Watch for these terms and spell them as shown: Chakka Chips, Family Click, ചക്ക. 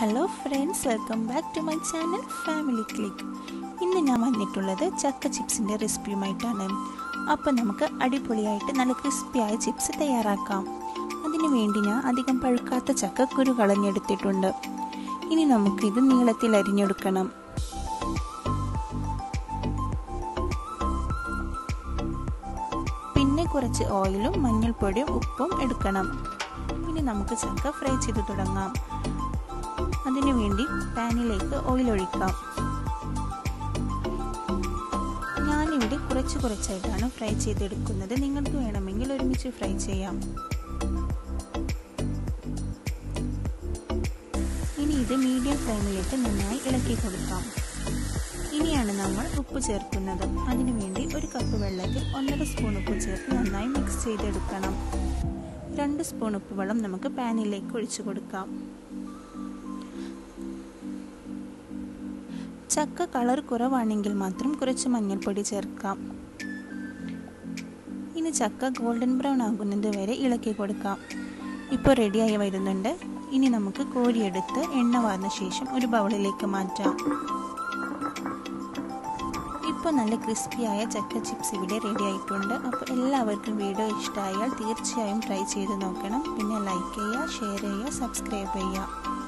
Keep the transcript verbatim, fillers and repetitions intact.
Hello friends, welcome back to my channel family click. ഇന്ന് ഞാൻ വന്നിട്ടുള്ളത് ചക്ക ചിപ്സിൻ്റെ റെസിപ്പിയുമായിട്ടാണ്. അപ്പോൾ നമുക്ക് അടിപൊളിയായിട്ട് നല്ല ക്രിസ്പിയായ ചിപ്സ് തയ്യാറാക്കാം. അതിനു വേണ്ടി ഞാൻ അധികം പഴുക്കാത്ത ചക്ക കുരു കളഞ്ഞെടുത്തിട്ടുണ്ട്. ഇനി നമുക്കിത് നീളത്തിൽ അരിഞ്ഞെടുക്കണം. പിന്നെ കുറച്ച് ഓയിലും മഞ്ഞൾപ്പൊടിയും ഉപ്പും എടുക്കണം. ഇനി നമുക്ക് ചക്ക ഫ്രൈ ചെയ്ത് തുടങ്ങാം. അതിനു വേണ്ടി പാനിലേക്ക് ഓയിൽ ഒഴിക്കാം. ഞാനിവിടെ കുറച്ച് കുറച്ചായിട്ടാണ് ഫ്രൈ ചെയ്തെടുക്കുന്നത്. നിങ്ങൾക്ക് വേണമെങ്കിൽ ഒരുമിച്ച് ഫ്രൈ ചെയ്യാം. ഇനി ഇത് മീഡിയം ഫ്ലെയിമിലേക്ക് നന്നായി ഇളക്കി കൊടുക്കാം. ഇനിയാണ് നമ്മൾ ഉപ്പ് ചേർക്കുന്നത്. അതിനുവേണ്ടി ഒരു കപ്പ് വെള്ളത്തിൽ ഒന്നര സ്പൂൺ ഉപ്പ് ചേർത്ത് നന്നായി മിക്സ് ചെയ്തെടുക്കണം. രണ്ട് സ്പൂൺ ഉപ്പ് വെള്ളം നമുക്ക് പാനിലേക്ക് ഒഴിച്ചു കൊടുക്കാം. ചക്ക കളർ കുറവാണെങ്കിൽ മാത്രം കുറച്ച് മഞ്ഞൾപ്പൊടി ചേർക്കാം. ഇനി ചക്ക ഗോൾഡൻ ബ്രൗൺ ആകുന്നത് വരെ ഇളക്കി കൊടുക്കാം. ഇപ്പോൾ റെഡിയായി വരുന്നുണ്ട്. ഇനി നമുക്ക് കോരിയെടുത്ത് എണ്ണ വാർന്ന ശേഷം ഒരു ബൗളിലേക്ക് മാറ്റാം. ഇപ്പോൾ നല്ല ക്രിസ്പിയായ ചക്ക ചിപ്സ് ഇവിടെ റെഡി ആയിട്ടുണ്ട്. അപ്പോൾ എല്ലാവർക്കും വീഡിയോ ഇഷ്ടമായാൽ തീർച്ചയായും ട്രൈ ചെയ്ത് നോക്കണം. പിന്നെ ലൈക്ക് ചെയ്യുക, ഷെയർ ചെയ്യുക, സബ്സ്ക്രൈബ് ചെയ്യുക.